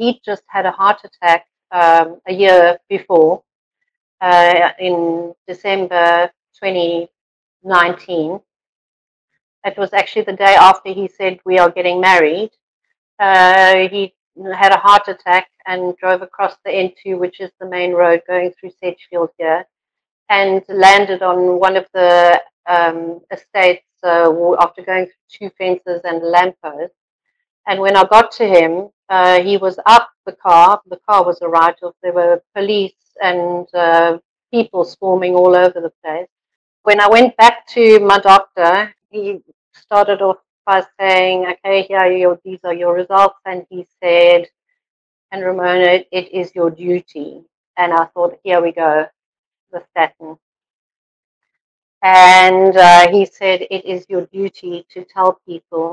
he'd just had a heart attack a year before in December 2019. It was actually the day after he said, "We are getting married." He had a heart attack and drove across the N2, which is the main road going through Sedgefield here, and landed on one of the estates after going through two fences and a lamppost. And when I got to him, he was up the car. The car was a write-off. There were police and people swarming all over the place. When I went back to my doctor, he started off by saying, "Okay, these are your results." And he said, "And Ramona, it is your duty." And I thought, here we go, the statin. And he said, "It is your duty to tell people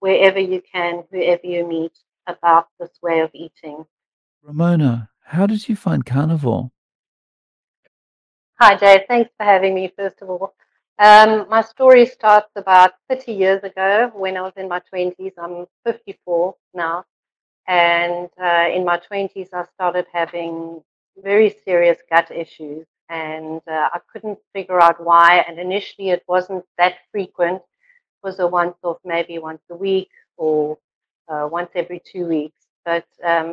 wherever you can, whoever you meet, about this way of eating." Ramona, how did you find carnivore? Hi, Jay. Thanks for having me, first of all. My story starts about 30 years ago when I was in my 20s. I'm 54 now. And in my 20s, I started having very serious gut issues. And I couldn't figure out why. And initially, it wasn't that frequent. It was a once-off, maybe once a week or once every 2 weeks. But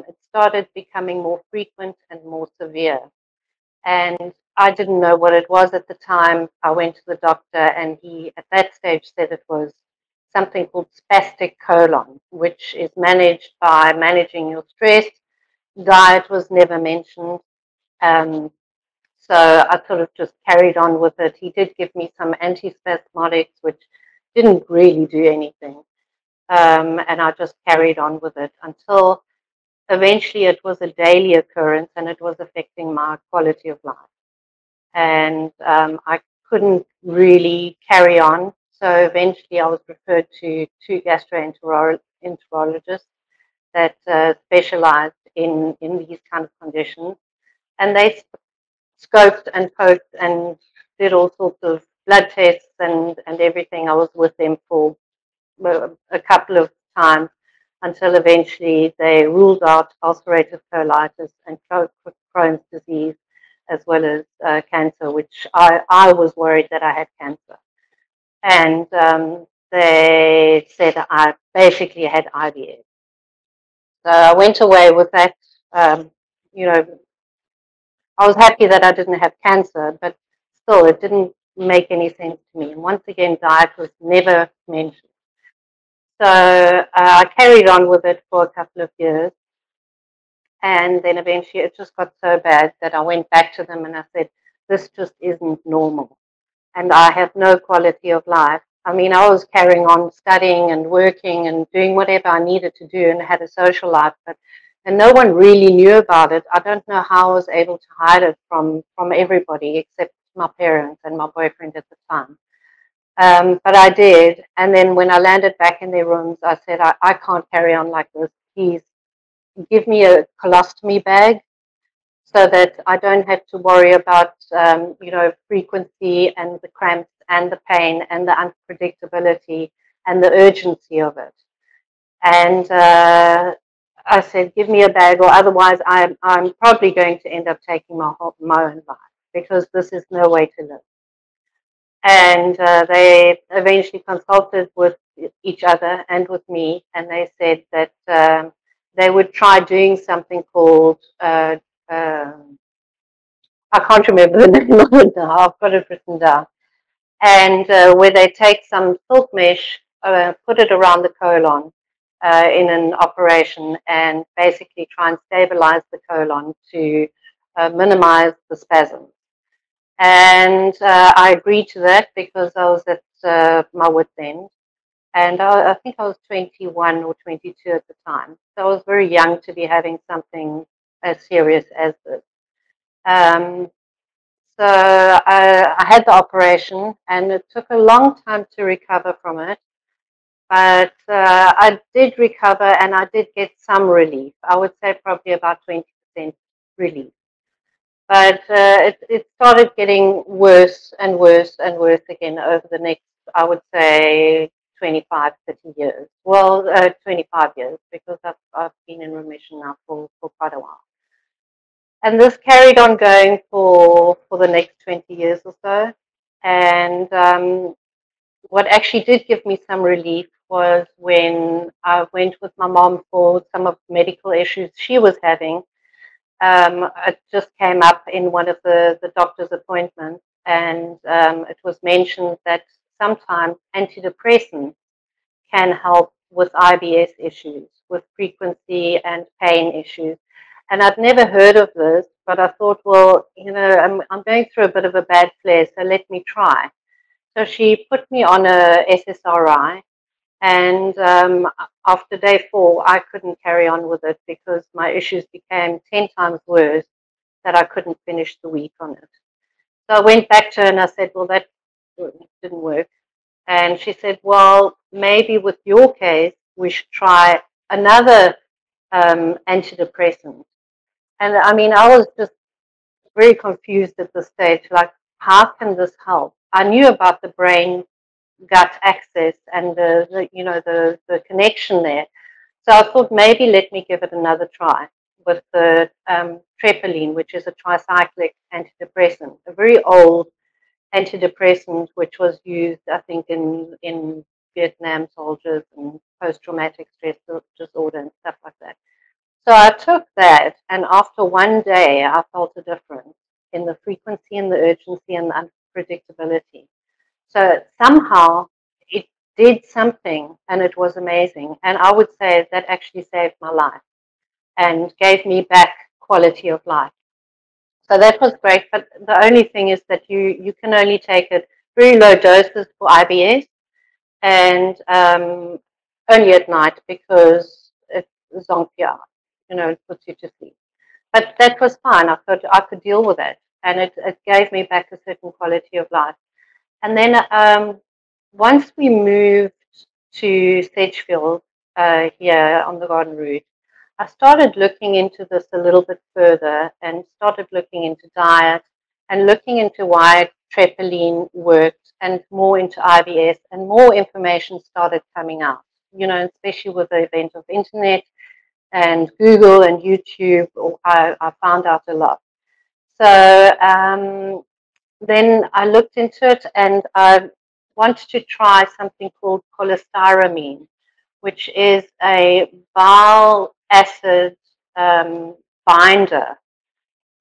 it started becoming more frequent and more severe. And I didn't know what it was at the time. I went to the doctor, and he, at that stage, said it was something called spastic colon, which is managed by managing your stress. Diet was never mentioned. So I sort of just carried on with it. He did give me some antispasmodics, which didn't really do anything. And I just carried on with it until eventually it was a daily occurrence, and it was affecting my quality of life. And I couldn't really carry on. So eventually I was referred to two gastroenterologists that specialized in these kind of conditions. And they scoped and poked and did all sorts of blood tests and everything. I was with them for a couple of times until eventually they ruled out ulcerative colitis and Crohn's disease, as well as cancer, which I was worried that I had cancer. And they said I basically had IBS. So I went away with that. I was happy that I didn't have cancer, but still it didn't make any sense to me. And once again, diet was never mentioned. So I carried on with it for a couple of years. And then eventually it just got so bad that I went back to them and I said, "This just isn't normal. And I have no quality of life." I mean, I was carrying on studying and working and doing whatever I needed to do and had a social life, and no one really knew about it. I don't know how I was able to hide it from everybody except my parents and my boyfriend at the time. But I did. And then when I landed back in their rooms, I said, I can't carry on like this. Please give me a colostomy bag so that I don't have to worry about, frequency and the cramps and the pain and the unpredictability and the urgency of it. And I said, give me a bag, or otherwise I'm probably going to end up taking my own life, because this is no way to live. And they eventually consulted with each other and with me, and they said that they would try doing something called, I can't remember the name of it now, I've got it written down, and where they take some silk mesh, put it around the colon in an operation, and basically try and stabilize the colon to minimize the spasms. And I agreed to that because I was at my wit's end. And I think I was 21 or 22 at the time. So I was very young to be having something as serious as this. So I had the operation, and it took a long time to recover from it. But I did recover, and I did get some relief. I would say probably about 20% relief. But it started getting worse and worse and worse again over the next, I would say, 25, 30 years. Well, 25 years, because I've been in remission now for quite a while. And this carried on going for the next 20 years or so. And what actually did give me some relief was when I went with my mom for some of the medical issues she was having. It just came up in one of the doctor's appointments, and it was mentioned that sometimes antidepressants can help with IBS issues, with frequency and pain issues. And I'd never heard of this, but I thought, well, you know, I'm going through a bit of a bad flare, so let me try. So she put me on a SSRI, and after day 4, I couldn't carry on with it because my issues became 10 times worse that I couldn't finish the week on it. So I went back to her and I said, well, that didn't work. And she said, well, maybe with your case, we should try another antidepressant. And I mean, I was just very confused at this stage, like, how can this help? I knew about the brain-gut axis and the connection there. So I thought, maybe let me give it another try with the treprostinil, which is a tricyclic antidepressant, a very old antidepressant which was used, I think, in Vietnam soldiers and post-traumatic stress disorder and stuff like that. So I took that, and after one day, I felt a difference in the frequency and the urgency and the unpredictability. So somehow it did something, and it was amazing. And I would say that actually saved my life and gave me back quality of life. So that was great, but the only thing is that you can only take it very low doses for IBS, and only at night because it's zonkya, you know, it puts you to sleep. But that was fine. I could deal with it, and it gave me back a certain quality of life. And then once we moved to Sedgefield here on the Garden Route, I started looking into this a little bit further and started looking into diet and looking into why treprostinil worked and more into IBS, and more information started coming out, you know, especially with the advent of internet and Google and YouTube. I found out a lot. So then I looked into it, and I wanted to try something called cholestyramine, which is a bile acid binder.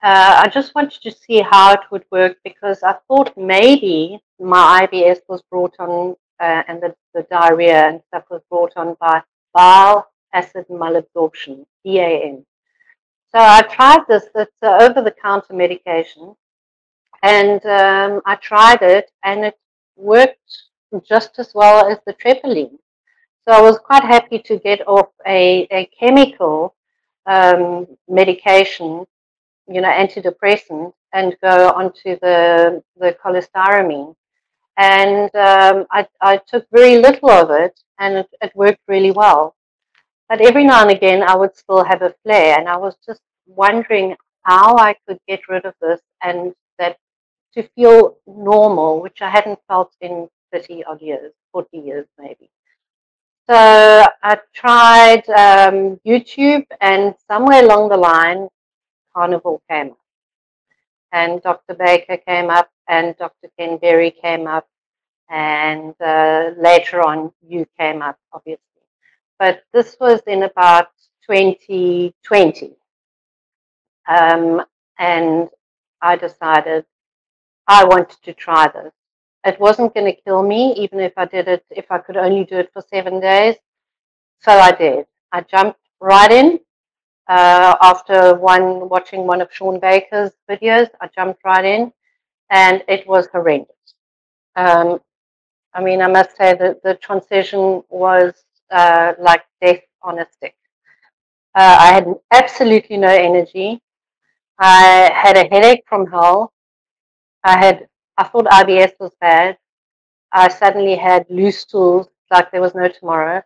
I just wanted to see how it would work, because I thought maybe my IBS was brought on and the diarrhea and stuff was brought on by bile acid malabsorption, BAM. So I tried this. It's an over-the-counter medication, and I tried it, and it worked just as well as the treprostinil. So I was quite happy to get off a chemical medication, you know, antidepressant, and go onto the cholestyramine. And I took very little of it, and it worked really well. But every now and again, I would still have a flare, and I was just wondering how I could get rid of this and that to feel normal, which I hadn't felt in 30-odd years, 40 years maybe. So I tried YouTube, and somewhere along the line, Carnival came up, and Dr. Baker came up, and Dr. Ken Berry came up, and later on you came up, obviously. But this was in about 2020, and I decided I wanted to try this. It wasn't going to kill me, even if I did it, if I could only do it for 7 days. So I did. I jumped right in. After watching one of Sean Baker's videos, I jumped right in, and it was horrendous. I mean, I must say that the transition was like death on a stick. I had absolutely no energy. I had a headache from hell. I thought IBS was bad. I suddenly had loose stools like there was no tomorrow.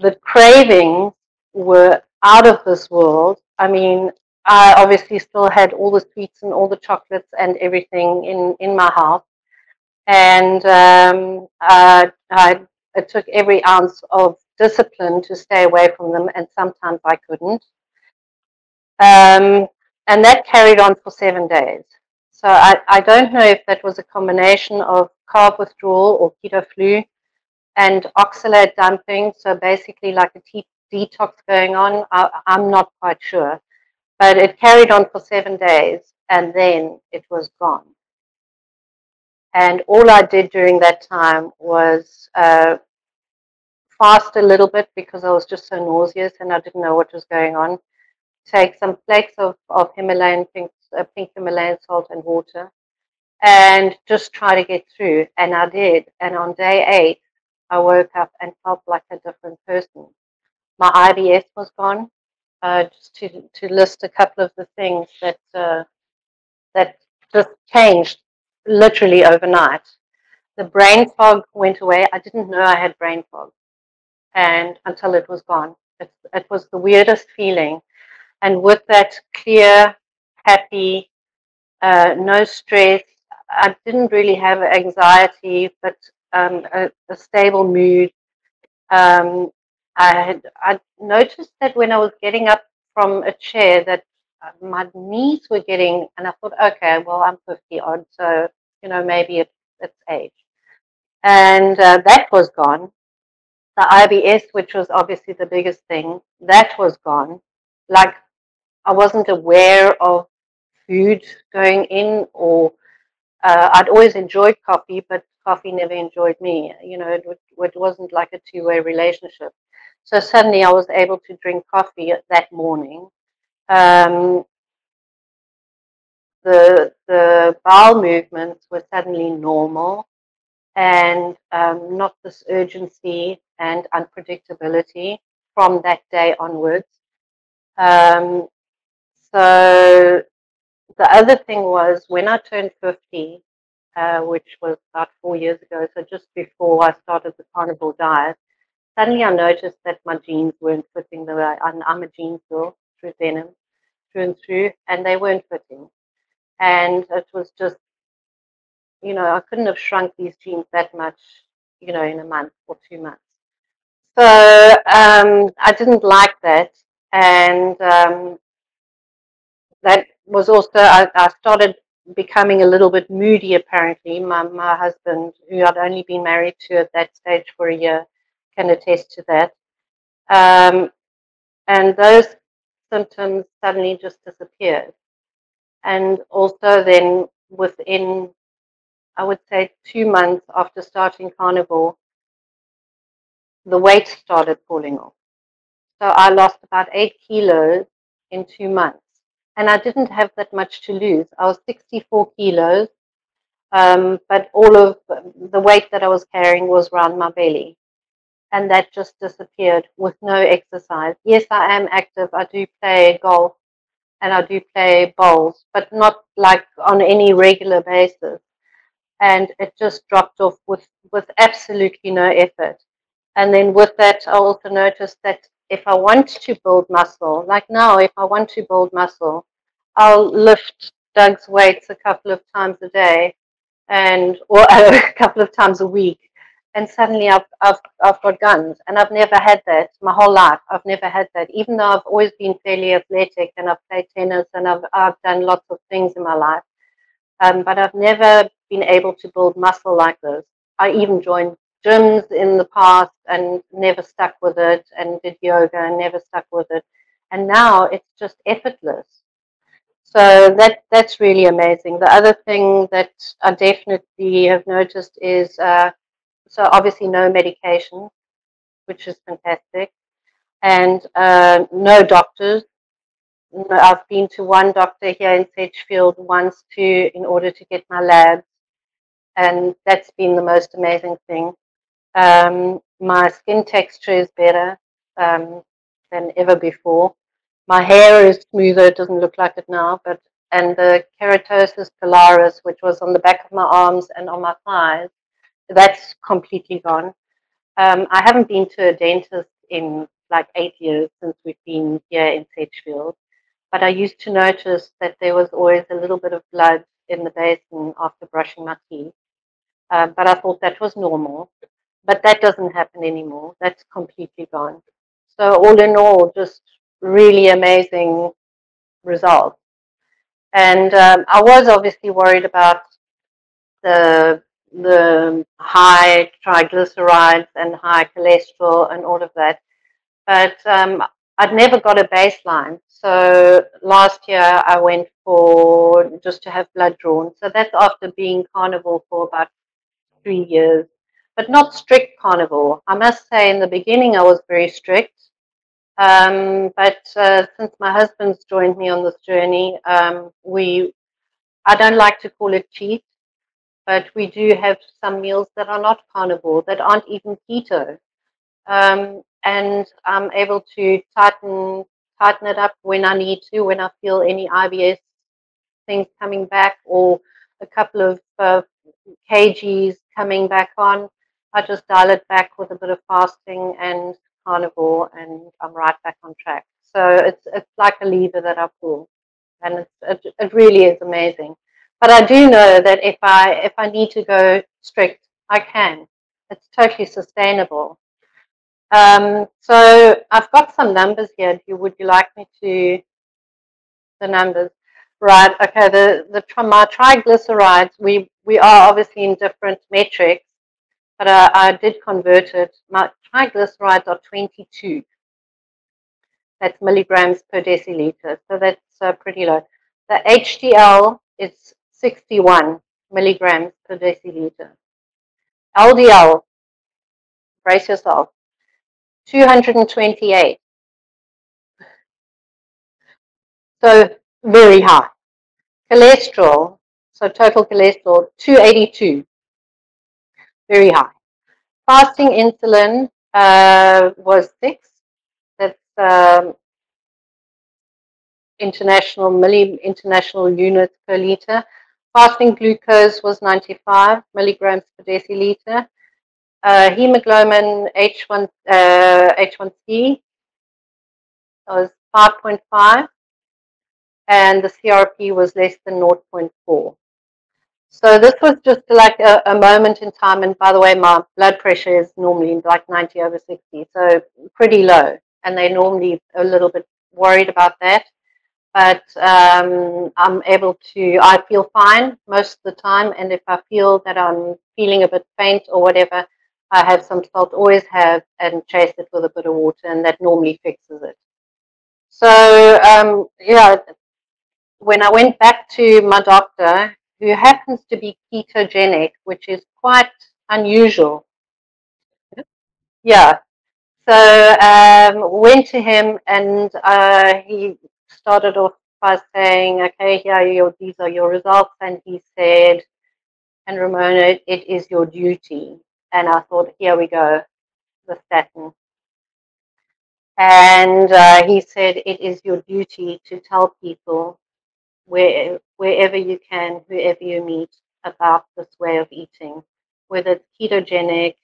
The cravings were out of this world. I mean, I obviously still had all the sweets and all the chocolates and everything in my house. And I It took every ounce of discipline to stay away from them, and sometimes I couldn't. And that carried on for 7 days. So I don't know if that was a combination of carb withdrawal or keto flu and oxalate dumping, so basically like a detox going on. I'm not quite sure. But it carried on for 7 days, and then it was gone. And all I did during that time was fast a little bit because I was just so nauseous and I didn't know what was going on. Take some flakes of Himalayan pink Himalayan salt and water and just try to get through. And I did. And on day 8, I woke up and felt like a different person. My IBS was gone. Just to list a couple of the things that, that just changed literally overnight. The brain fog went away. I didn't know I had brain fog, and until it was gone. It was the weirdest feeling. And with that clear, happy, no stress, I didn't really have anxiety, but a stable mood. I noticed that when I was getting up from a chair that my knees were getting, and I thought, okay, well, I'm 50 odd, so, you know, maybe it's age. And that was gone. The IBS, which was obviously the biggest thing, that was gone. Like, I wasn't aware of food going in, or I'd always enjoyed coffee, but coffee never enjoyed me. You know, it wasn't like a two-way relationship. So suddenly I was able to drink coffee that morning. The bowel movements were suddenly normal, and not this urgency and unpredictability from that day onwards. So the other thing was, when I turned 50, which was about 4 years ago, so just before I started the carnivore diet, suddenly I noticed that my jeans weren't fitting the way. I'm a jeans girl through denim, through and through, and they weren't fitting. And it was just, you know, I couldn't have shrunk these jeans that much, you know, in a month or 2 months. So I didn't like that. And that was also, I started becoming a little bit moody, apparently. My husband, who I'd only been married to at that stage for a year, can attest to that. And those symptoms suddenly just disappeared. And also then within, I would say, 2 months after starting carnivore, the weight started falling off. So I lost about 8 kilos in 2 months. And I didn't have that much to lose. I was 64 kilos, but all of the weight that I was carrying was around my belly. And that just disappeared with no exercise. Yes, I am active. I do play golf and I do play bowls, but not like on any regular basis. And it just dropped off with absolutely no effort. And then with that, I also noticed that if I want to build muscle, like now, if I want to build muscle, I'll lift Doug's weights a couple of times a day, and or a couple of times a week. And suddenly I've got guns, and I've never had that my whole life. I've never had that, even though I've always been fairly athletic and I've played tennis and I've done lots of things in my life. But I've never been able to build muscle like this. I even joined gyms in the past and never stuck with it, and did yoga and never stuck with it. And now it's just effortless. So that's really amazing. The other thing that I definitely have noticed is, so obviously no medication, which is fantastic, and no doctors. I've been to one doctor here in Sedgefield once in order to get my labs, and that's been the most amazing thing. My skin texture is better than ever before. My hair is smoother. It doesn't look like it now, but and the keratosis pilaris, which was on the back of my arms and on my thighs, that's completely gone. I haven't been to a dentist in like 8 years since we've been here in Sedgefield, but I used to notice that there was always a little bit of blood in the basin after brushing my teeth, but I thought that was normal. But that doesn't happen anymore. That's completely gone. So all in all, just really amazing results. And I was obviously worried about the high triglycerides and high cholesterol and all of that. But I'd never got a baseline. So last year I went for just to have blood drawn. So that's after being carnivore for about 3 years. But not strict carnivore. I must say in the beginning I was very strict. But since my husband's joined me on this journey, I don't like to call it cheat, but we do have some meals that are not carnivore, that aren't even keto. And I'm able to tighten it up when I need to, when I feel any IBS things coming back or a couple of kgs coming back on. I just dial it back with a bit of fasting and carnivore, and I'm right back on track. So it's like a lever that I pull, and it really is amazing. But I do know that if I need to go strict, I can. It's totally sustainable. So I've got some numbers here. Would you like me to the numbers? Right. Okay. My triglycerides. We are obviously in different metrics, but I did convert it. My triglycerides are 22. That's milligrams per deciliter, so that's pretty low. The HDL is 61 milligrams per deciliter. LDL, brace yourself, 228. So very high. Cholesterol, so total cholesterol, 282. Very high. Fasting insulin was 6. That's international units per liter. Fasting glucose was 95 milligrams per deciliter. Hemoglobin H1C was 5.5, and the CRP was less than 0.4. So this was just like a moment in time. And by the way, my blood pressure is normally like 90/60, so pretty low. And they're normally a little bit worried about that. But I feel fine most of the time. And if I feel that I'm feeling a bit faint or whatever, I have some salt, always have, and chase it with a bit of water. And that normally fixes it. So, yeah, when I went back to my doctor, who happens to be ketogenic, which is quite unusual. Yeah. So went to him, and he started off by saying, okay, these are your results. And he said, and Ramona, it is your duty. And I thought, here we go, the statin. And he said, it is your duty to tell people wherever you can, whoever you meet, about this way of eating, whether it's ketogenic,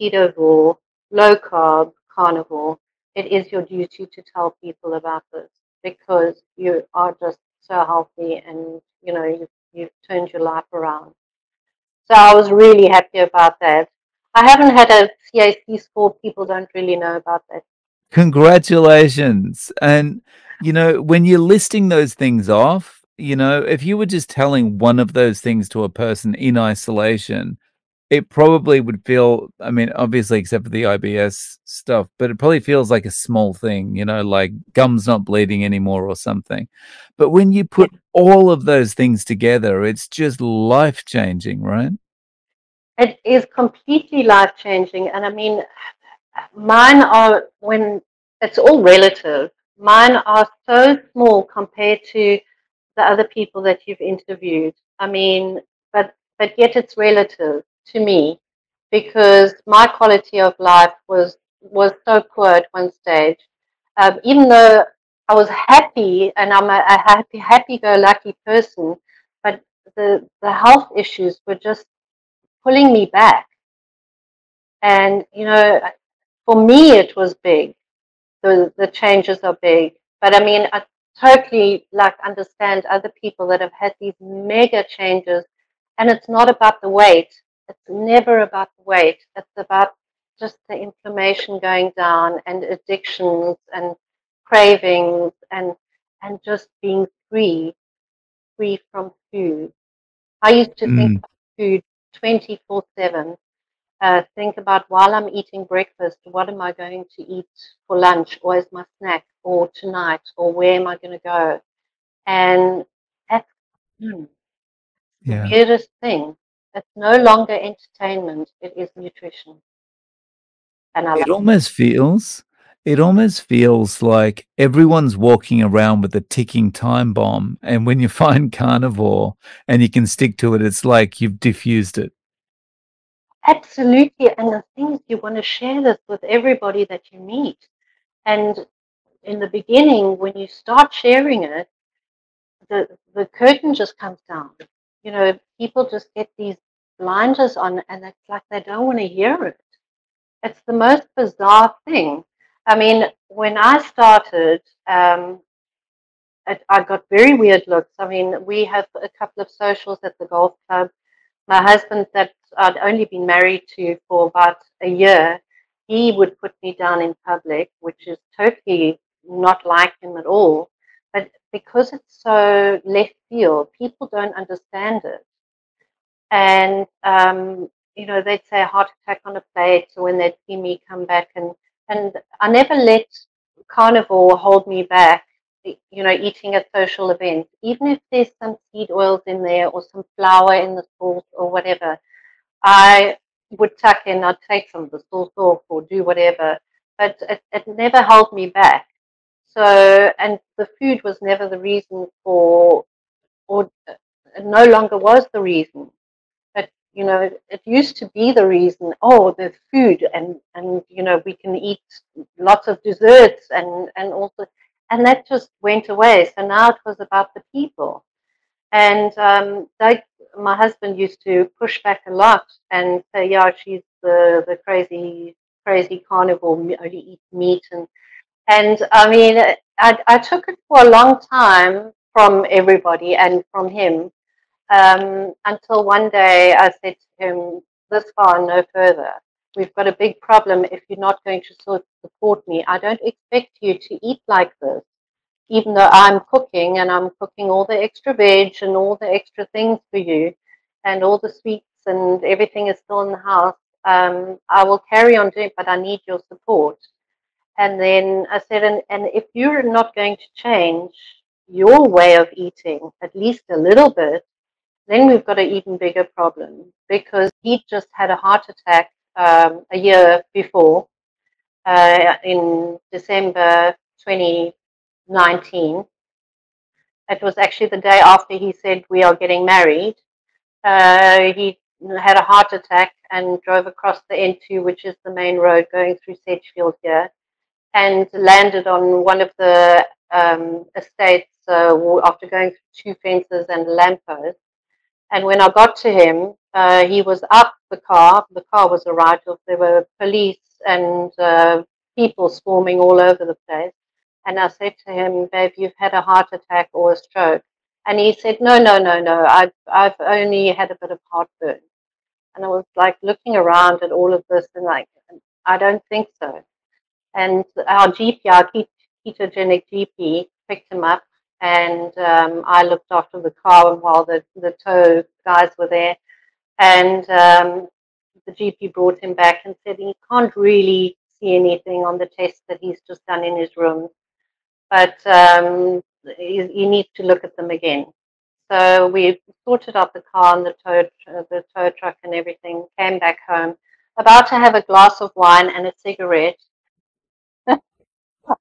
ketovore, low carb, carnivore. It is your duty to tell people about this, because you are just so healthy, and you know you've turned your life around. So I was really happy about that. I haven't had a CAC score. People don't really know about that. Congratulations. And you know, when you're listing those things off, you know, if you were just telling one of those things to a person in isolation, it probably would feel, I mean, obviously, except for the IBS stuff, but it probably feels like a small thing, you know, like gum's not bleeding anymore or something. But when you put all of those things together, it's just life-changing, right? It is completely life-changing. And I mean, mine are, when it's all relative, mine are so small compared to the other people that you've interviewed. I mean, but yet it's relative to me, because my quality of life was so poor at one stage. Even though I was happy, and I'm a happy-go-lucky person, but the health issues were just pulling me back. And you know, for me it was big. The changes are big, but I mean, I totally like understand other people that have had these mega changes. And it's not about the weight. It's never about the weight. It's about just the inflammation going down and addictions and cravings and just being free from food. I used to think about food 24/7. Think about, while I'm eating breakfast, what am I going to eat for lunch, or as my snack, or tonight, or where am I going to go? And that's the weirdest thing. It's no longer entertainment; it is nutrition. And it almost feels like everyone's walking around with a ticking time bomb, and when you find carnivore and you can stick to it, it's like you've diffused it. Absolutely. And the thing is, you want to share this with everybody that you meet. And in the beginning, when you start sharing it, the curtain just comes down. You know, people just get these blinders on, and it's like they don't want to hear it. It's the most bizarre thing. I mean, when I started, I got very weird looks. I mean, we have a couple of socials at the golf club. My husband, that I'd only been married to for about a year, he would put me down in public, which is totally not like him at all. But because it's so left field, people don't understand it. And, you know, they'd say heart attack on a plate, or when they'd see me come back. And I never let carnivore hold me back, you know, eating at social events, even if there's some seed oils in there or some flour in the sauce or whatever. I would tuck in, I'd take some of the sauce off or do whatever, but it never held me back. So, and the food was never the reason for, or no longer was the reason. But, you know, it used to be the reason, oh, there's food and you know, we can eat lots of desserts and also. And that just went away. So now it was about the people. And my husband used to push back a lot and say, yeah, she's the crazy carnivore, only eats meat. And I mean, I took it for a long time from everybody and from him, until one day I said to him, this far, no further. We've got a big problem if you're not going to support me. I don't expect you to eat like this, even though I'm cooking all the extra veg and all the extra things for you, and all the sweets and everything is still in the house. I will carry on doing it, but I need your support. And then I said, and if you're not going to change your way of eating, at least a little bit, then we've got an even bigger problem, because he just had a heart attack a year before, in December 2019. It was actually the day after he said, we are getting married. He had a heart attack and drove across the N2, which is the main road going through Sedgefield here, and landed on one of the estates after going through 2 fences and a lamppost. And when I got to him, he was up the car. The car was a write-off. There were police and people swarming all over the place. And I said to him, babe, you've had a heart attack or a stroke. And he said, no, I've only had a bit of heartburn. And I was like looking around at all of this and like, I don't think so. And our GP, our ketogenic GP, picked him up. And I looked after the car while the tow guys were there. And the GP brought him back and said he can't really see anything on the test that he's just done in his room. But you need to look at them again. So we sorted out the car and the tow truck and everything, came back home, about to have a glass of wine and a cigarette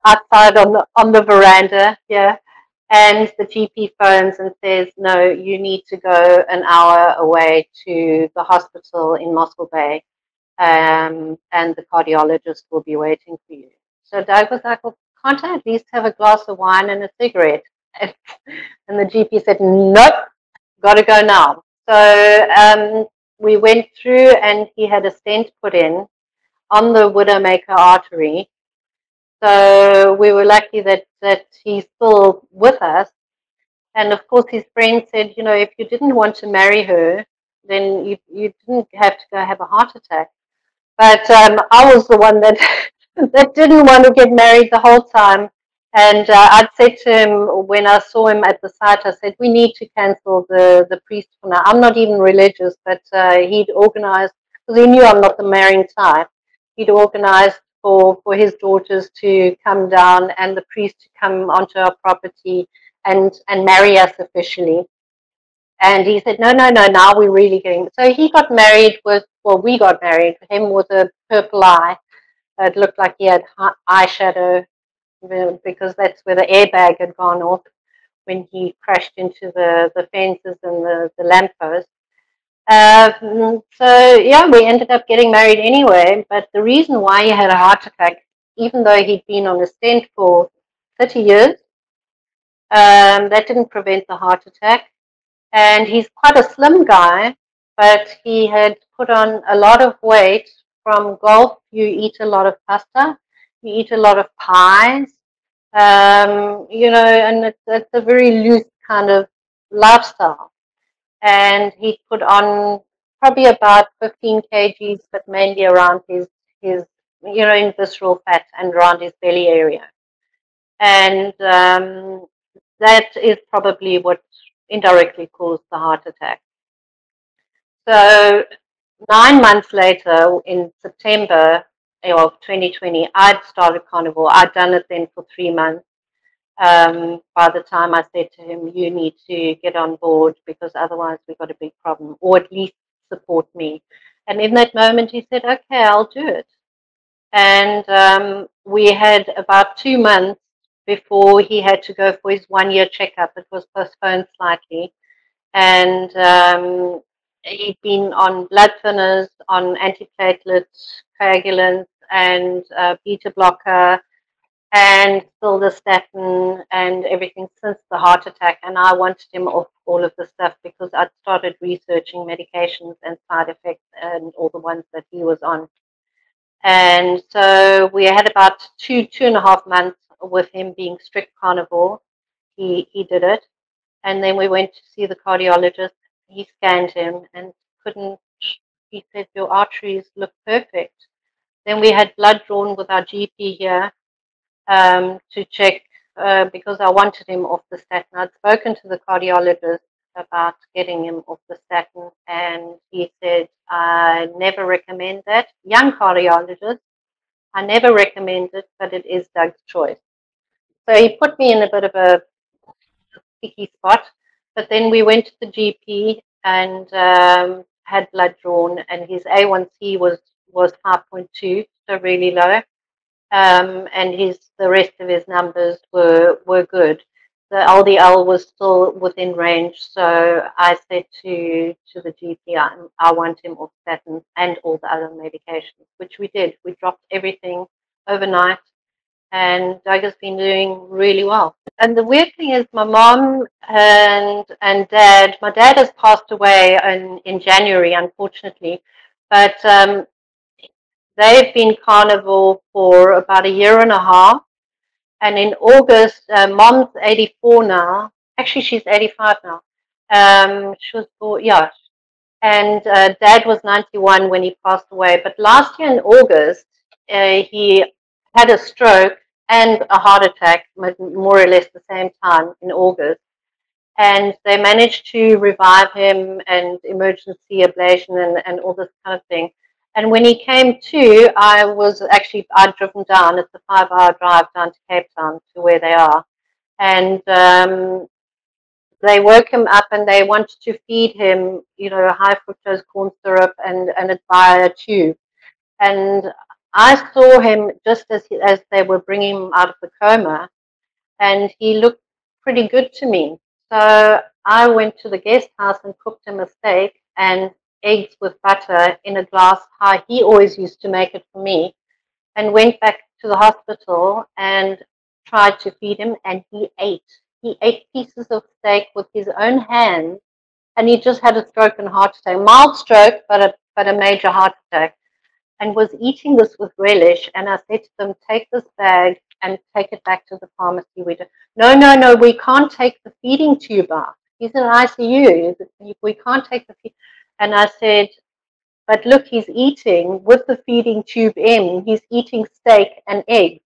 outside on the veranda, yeah. And the GP phones and says, no, you need to go an hour away to the hospital in Moscow Bay, and the cardiologist will be waiting for you. So Doug was like, well, can't I at least have a glass of wine and a cigarette? And the GP said, nope, got to go now. So we went through, and he had a stent put in on the Widowmaker artery. So we were lucky that he's still with us. And of course his friend said, you know, if you didn't want to marry her, then you didn't have to go have a heart attack. But I was the one that that didn't want to get married the whole time. And I'd said to him, when I saw him at the site, I said, we need to cancel the priest for now. I'm not even religious, but he'd organized, because he knew I'm not the marrying type, he'd organized for his daughters to come down and the priest to come onto our property and marry us officially. And he said, no, no, no, now we're really going. So he got married with, well, we got married, him with a purple eye. It looked like he had eyeshadow, because that's where the airbag had gone off when he crashed into the fences and the lamppost. So, yeah, we ended up getting married anyway. But the reason why he had a heart attack, even though he'd been on a stent for 30 years, that didn't prevent the heart attack. And he's quite a slim guy, but he had put on a lot of weight from golf. You eat a lot of pasta. You eat a lot of pies, you know, and it's a very loose kind of lifestyle. And he put on probably about 15 kgs, but mainly around his you know, in visceral fat and around his belly area. And that is probably what indirectly caused the heart attack. So 9 months later, in September of 2020, I'd started Carnival. I'd done it then for 3 months. By the time I said to him, you need to get on board, because otherwise we've got a big problem, or at least support me. And in that moment he said, okay, I'll do it. And we had about 2 months before he had to go for his one-year checkup. It was postponed slightly. And he'd been on blood thinners, on antiplatelets, coagulants, and beta blocker, and sildenafil, and everything since the heart attack. And I wanted him off all of the stuff, because I'd started researching medications and side effects and all the ones that he was on. And so we had about two and a half months with him being strict carnivore. He did it. And then we went to see the cardiologist. He scanned him and couldn't, he said, your arteries look perfect. Then we had blood drawn with our GP here to check, because I wanted him off the statin. I'd spoken to the cardiologist about getting him off the statin, and he said, I never recommend that. Young cardiologist, I never recommend it, but it is Doug's choice. So he put me in a bit of a sticky spot. But then we went to the GP and had blood drawn, and his A1C was 5.2, so really low, and the rest of his numbers were good. The LDL was still within range, so I said to the GP, I want him off statins and all the other medications, which we did. We dropped everything overnight, and Doug has been doing really well. And the weird thing is, my mom and dad, my dad has passed away in January, unfortunately, but they've been carnivore for about 1.5 years. And in August, mom's 84 now. Actually, she's 85 now. She was born, yeah. And dad was 91 when he passed away. But last year in August, he had a stroke and a heart attack, more or less the same time in August. And they managed to revive him and emergency ablation and all this kind of thing. And when he came to, I'd driven down. It's a 5-hour drive down to Cape Town to where they are. And they woke him up and they wanted to feed him, you know, high fructose corn syrup and it's via a tube. And I saw him just as they were bringing him out of the coma, and he looked pretty good to me. So I went to the guest house and cooked him a steak and eggs with butter in a glass pie. He always used to make it for me, and went back to the hospital and tried to feed him, and he ate. He ate pieces of steak with his own hands, and he just had a stroke and heart attack. Mild stroke, but a major heart attack. And was eating this with relish, and I said to them, take this bag and take it back to the pharmacy. No, no, no, we can't take the feeding tube out. He's in ICU. We can't take the feed. And I said, But look, he's eating with the feeding tube in, he's eating steak and eggs.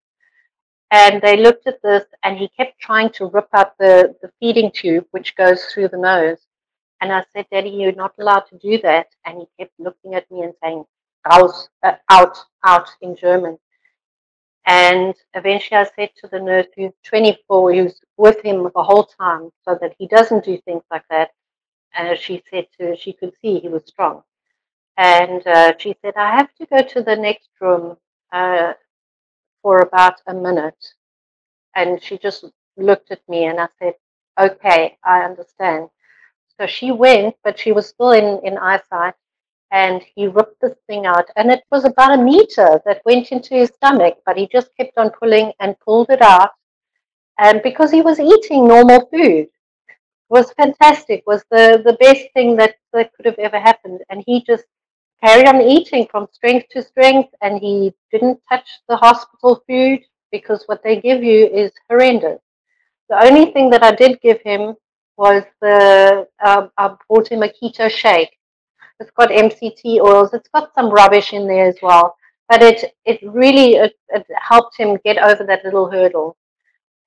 And they looked at this, and he kept trying to rip out the feeding tube, which goes through the nose. And I said, Daddy, you're not allowed to do that. And he kept looking at me and saying, raus, out, out in German. And eventually I said to the nurse, who's 24, who's with him the whole time, so that he doesn't do things like that. And she said to her, she could see he was strong. And she said, I have to go to the next room for about a minute. And she just looked at me, and I said, okay, I understand. So she went, but she was still in eyesight, and he ripped this thing out. And it was about a meter that went into his stomach, but he just kept on pulling and pulled it out. And because he was eating normal food, it was fantastic, was the best thing that could have ever happened. And he just carried on eating from strength to strength, and he didn't touch the hospital food, because what they give you is horrendous. The only thing that I did give him was I bought him a keto shake. It's got MCT oils. It's got some rubbish in there as well. But it really helped him get over that little hurdle.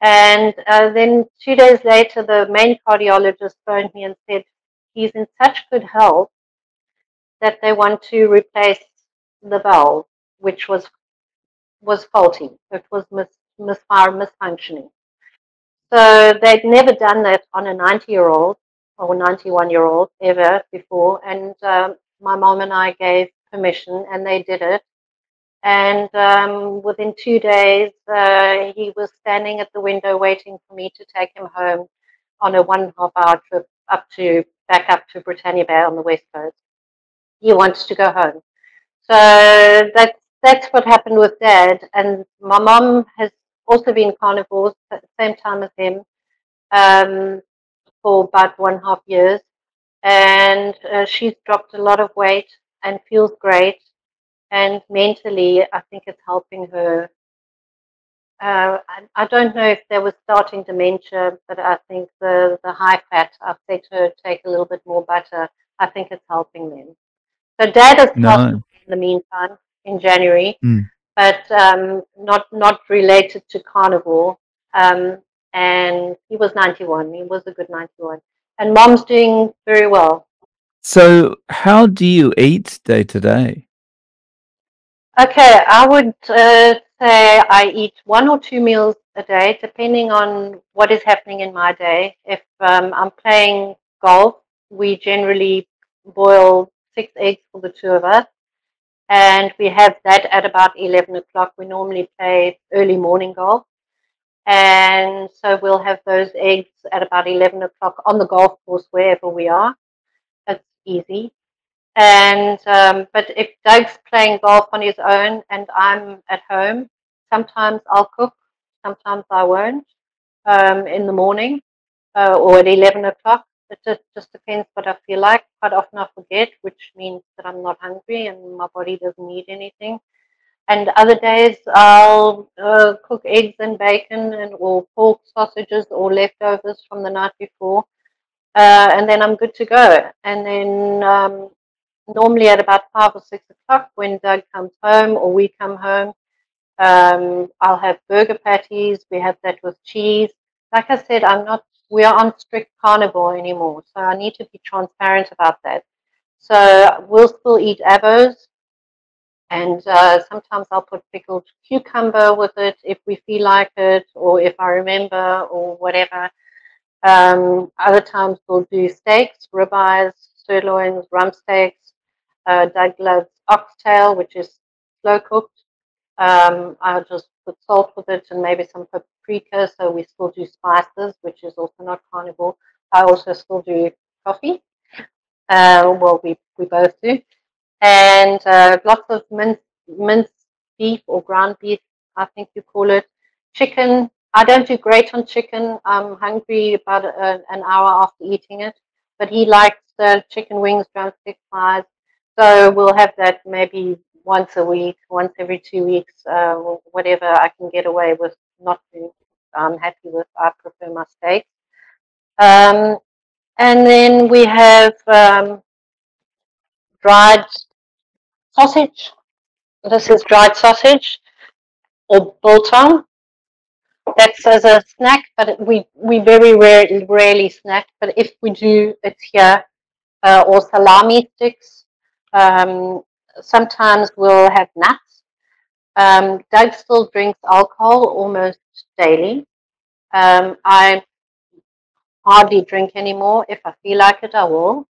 And then 2 days later, the main cardiologist phoned me and said, he's in such good health that they want to replace the valve, which was faulty. It was misfunctioning. So they'd never done that on a 90-year-old or 91-year-old ever before. And my mom and I gave permission, and they did it. And within 2 days, he was standing at the window waiting for me to take him home on a 1.5-hour trip back up to Britannia Bay on the West Coast. He wants to go home. So that's what happened with Dad. And my mom has also been carnivores at the same time as him for about 1.5 years, and she's dropped a lot of weight and feels great, and mentally I think it's helping her. I don't know if they were starting dementia, but I think the high fat, I've said to her, take a little bit more butter. I think it's helping them. So Dad has passed in the meantime in January. Mm. But not related to carnivore. And he was 91. He was a good 91. And Mom's doing very well. So how do you eat day to day? Okay, I would say I eat 1 or 2 meals a day, depending on what is happening in my day. If I'm playing golf, we generally boil 6 eggs for the 2 of us. And we have that at about 11 o'clock. We normally play early morning golf. And so we'll have those eggs at about 11 o'clock on the golf course, wherever we are. That's easy. And but if Doug's playing golf on his own and I'm at home, sometimes I'll cook, sometimes I won't, in the morning or at 11 o'clock. It just depends what I feel like. Quite often I forget, which means that I'm not hungry and my body doesn't need anything. And other days I'll cook eggs and bacon or pork sausages or leftovers from the night before. And then I'm good to go. And then normally at about 5 or 6 o'clock, when Doug comes home or we come home, I'll have burger patties. We have that with cheese. Like I said, we are on strict carnivore anymore, so I need to be transparent about that. So we'll still eat avos, and sometimes I'll put pickled cucumber with it if we feel like it, or if I remember, or whatever. Other times we'll do steaks, ribeyes, sirloins, rump steaks. Doug loves oxtail, which is slow cooked. I'll just put salt with it and maybe some paprika, so we still do spices, which is also not carnivore. I also still do coffee, well, we both do, and lots of minced beef or ground beef, I think you call it. Chicken, I don't do great on chicken. I'm hungry about an hour after eating it, but he likes chicken wings, drumstick fries, so we'll have that maybe once a week, once every 2 weeks, whatever I can get away with not doing, I'm happy with. I prefer my steak. And then we have dried sausage. This is dried sausage or biltong. That's as a snack, but we very rarely snack. But if we do, it's here. Or salami sticks. Sometimes we'll have nuts. Doug still drinks alcohol almost daily. I hardly drink anymore. If I feel like it, I will.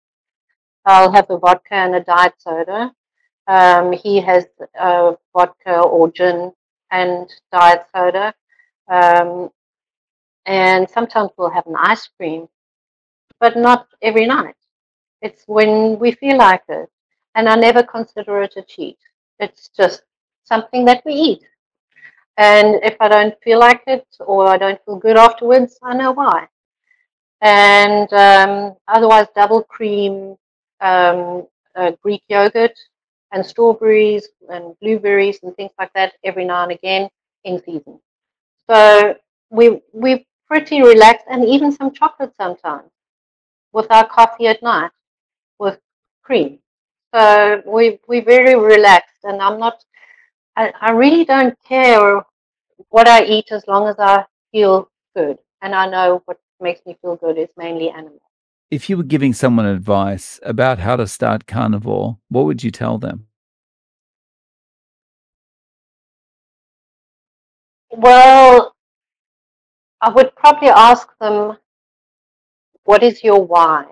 I'll have a vodka and a diet soda. He has vodka or gin and diet soda. And sometimes we'll have an ice cream, but not every night. It's when we feel like it. And I never consider it a cheat. It's just something that we eat. And if I don't feel like it or I don't feel good afterwards, I know why. And otherwise, double cream, Greek yogurt, and strawberries and blueberries and things like that every now and again in season. So we're pretty relaxed, and even some chocolate sometimes with our coffee at night with cream. So we're very relaxed, and I'm not, I really don't care what I eat as long as I feel good. And I know what makes me feel good is mainly animal. If you were giving someone advice about how to start carnivore, what would you tell them? Well, I would probably ask them, what is your why?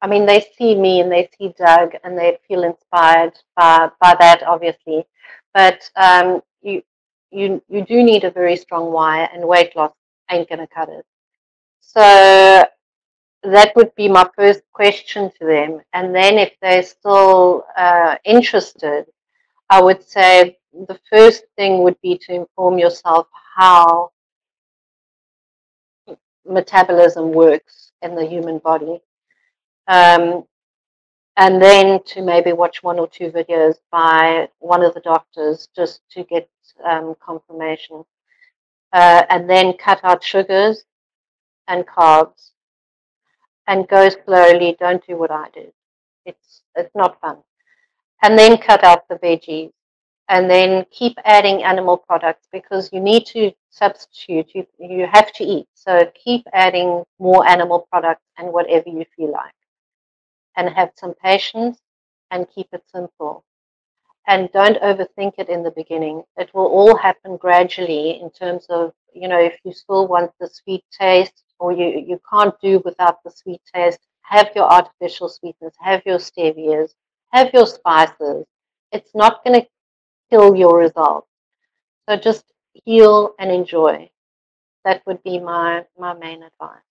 I mean, they see me and they see Doug and they feel inspired by that, obviously. But you do need a very strong why, and weight loss ain't going to cut it. So that would be my first question to them. And then if they're still interested, I would say the first thing would be to inform yourself how metabolism works in the human body. And then to maybe watch 1 or 2 videos by one of the doctors just to get confirmation. And then cut out sugars and carbs. And go slowly. Don't do what I did. It's not fun. And then cut out the veggies. And then keep adding animal products, because you need to substitute. You have to eat. So keep adding more animal products and whatever you feel like. And have some patience and keep it simple. And don't overthink it in the beginning. It will all happen gradually in terms of, you know, if you still want the sweet taste, or you can't do without the sweet taste, have your artificial sweetness, have your stevias, have your spices. It's not going to kill your results. So just heal and enjoy. That would be my main advice.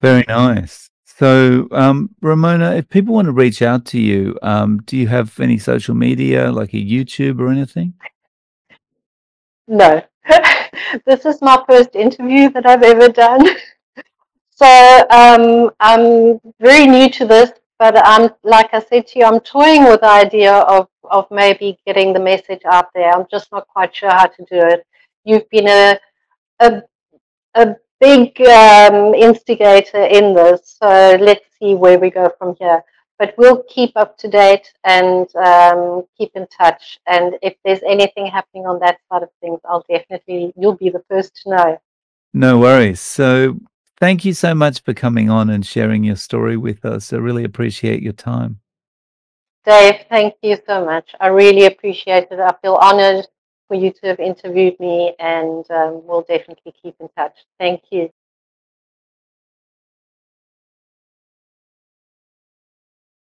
Very nice. So, Ramona, if people want to reach out to you, do you have any social media, like a YouTube or anything? No. This is my first interview that I've ever done. So I'm very new to this, but I'm, like I said to you, I'm toying with the idea of maybe getting the message out there. I'm just not quite sure how to do it. You've been a big instigator in this, so let's see where we go from here. But we'll keep up to date and keep in touch. And if there's anything happening on that side of things, I'll definitely, you'll be the first to know. No worries. So thank you so much for coming on and sharing your story with us. I really appreciate your time. Dave, thank you so much. I really appreciate it. I feel honored for you to have interviewed me, and we'll definitely keep in touch. Thank you.